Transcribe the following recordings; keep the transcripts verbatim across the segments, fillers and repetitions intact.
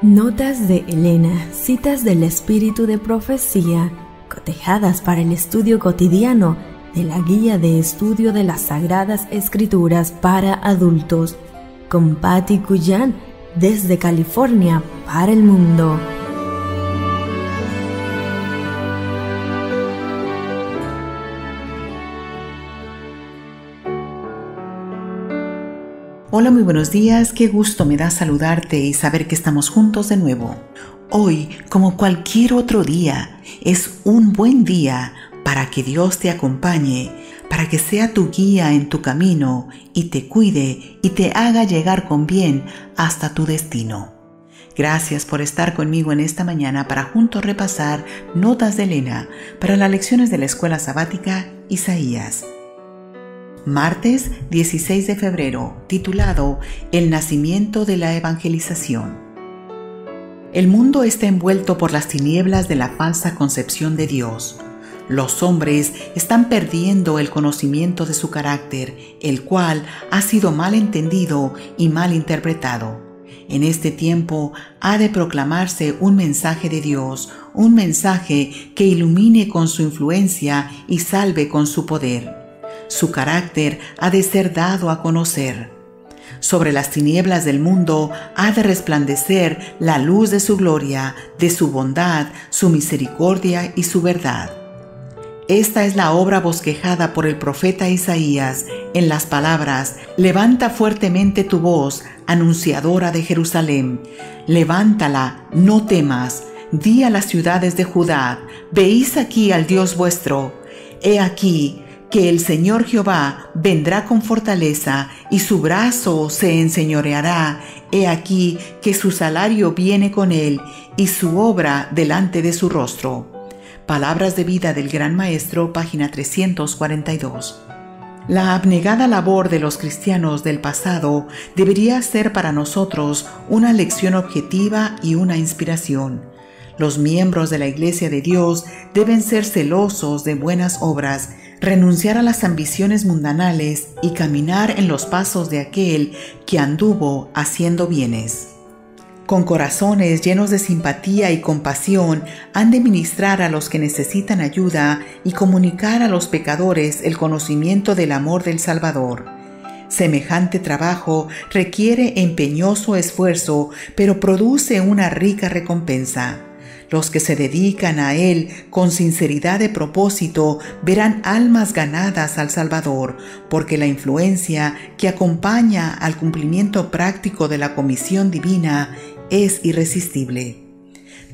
Notas de Elena, citas del espíritu de profecía, cotejadas para el estudio cotidiano de la guía de estudio de las Sagradas Escrituras para adultos, con Patti Cuyan, desde California para el mundo. Hola, muy buenos días, qué gusto me da saludarte y saber que estamos juntos de nuevo. Hoy, como cualquier otro día, es un buen día para que Dios te acompañe, para que sea tu guía en tu camino y te cuide y te haga llegar con bien hasta tu destino. Gracias por estar conmigo en esta mañana para juntos repasar Notas de Elena para las lecciones de la Escuela Sabática Isaías. Martes dieciséis de febrero, titulado El nacimiento de la evangelización. El mundo está envuelto por las tinieblas de la falsa concepción de Dios. Los hombres están perdiendo el conocimiento de su carácter, el cual ha sido mal entendido y mal interpretado. En este tiempo ha de proclamarse un mensaje de Dios, un mensaje que ilumine con su influencia y salve con su poder. Su carácter ha de ser dado a conocer. Sobre las tinieblas del mundo ha de resplandecer la luz de su gloria, de su bondad, su misericordia y su verdad. Esta es la obra bosquejada por el profeta Isaías en las palabras: «Levanta fuertemente tu voz, anunciadora de Jerusalén. Levántala, no temas. Di a las ciudades de Judá: veís aquí al Dios vuestro. He aquí que el Señor Jehová vendrá con fortaleza, y su brazo se enseñoreará. He aquí que su salario viene con él, y su obra delante de su rostro». Palabras de vida del Gran Maestro, página trescientos cuarenta y dos. La abnegada labor de los cristianos del pasado debería ser para nosotros una lección objetiva y una inspiración. Los miembros de la Iglesia de Dios deben ser celosos de buenas obras, renunciar a las ambiciones mundanales y caminar en los pasos de aquel que anduvo haciendo bienes. Con corazones llenos de simpatía y compasión, han de ministrar a los que necesitan ayuda y comunicar a los pecadores el conocimiento del amor del Salvador. Semejante trabajo requiere empeñoso esfuerzo, pero produce una rica recompensa. Los que se dedican a él con sinceridad de propósito verán almas ganadas al Salvador, porque la influencia que acompaña al cumplimiento práctico de la comisión divina es irresistible.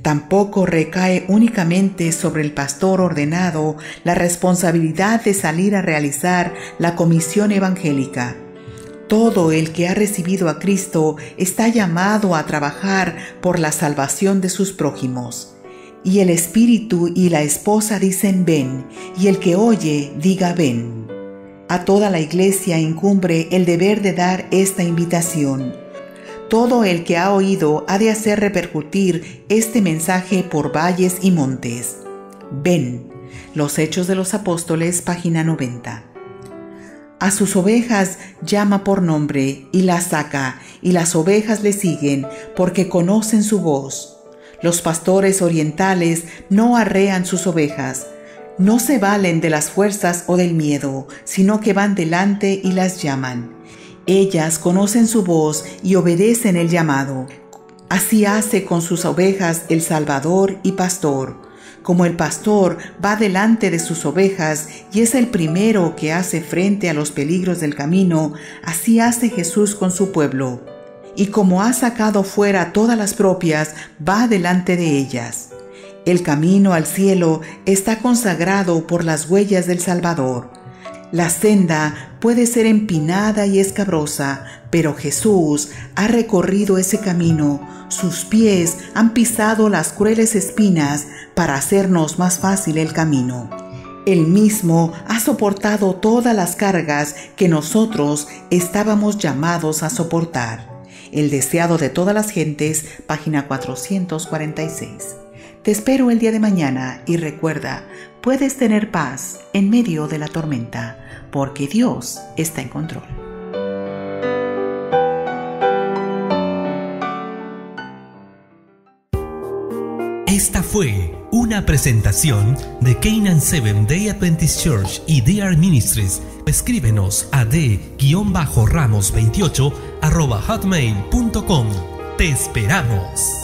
Tampoco recae únicamente sobre el pastor ordenado la responsabilidad de salir a realizar la comisión evangélica. Todo el que ha recibido a Cristo está llamado a trabajar por la salvación de sus prójimos. Y el Espíritu y la esposa dicen: ven, y el que oye, diga: ven. A toda la iglesia incumbe el deber de dar esta invitación. Todo el que ha oído ha de hacer repercutir este mensaje por valles y montes. Ven. Los Hechos de los Apóstoles, página noventa. A sus ovejas llama por nombre y las saca, y las ovejas le siguen porque conocen su voz. Los pastores orientales no arrean sus ovejas, no se valen de las fuerzas o del miedo, sino que van delante y las llaman. Ellas conocen su voz y obedecen el llamado. Así hace con sus ovejas el Salvador y Pastor. Como el pastor va delante de sus ovejas y es el primero que hace frente a los peligros del camino, así hace Jesús con su pueblo. Y como ha sacado fuera todas las propias, va delante de ellas. El camino al cielo está consagrado por las huellas del Salvador. La senda puede ser empinada y escabrosa, pero Jesús ha recorrido ese camino. Sus pies han pisado las crueles espinas para hacernos más fácil el camino. Él mismo ha soportado todas las cargas que nosotros estábamos llamados a soportar. El Deseado de Todas las Gentes, página cuatrocientos cuarenta y seis. Te espero el día de mañana y recuerda, puedes tener paz en medio de la tormenta, porque Dios está en control. Esta fue una presentación de Canaan Seven Day Adventist Church y D R Ministries. Escríbenos a d ramos veintiocho arroba hotmail punto com. ¡Te esperamos!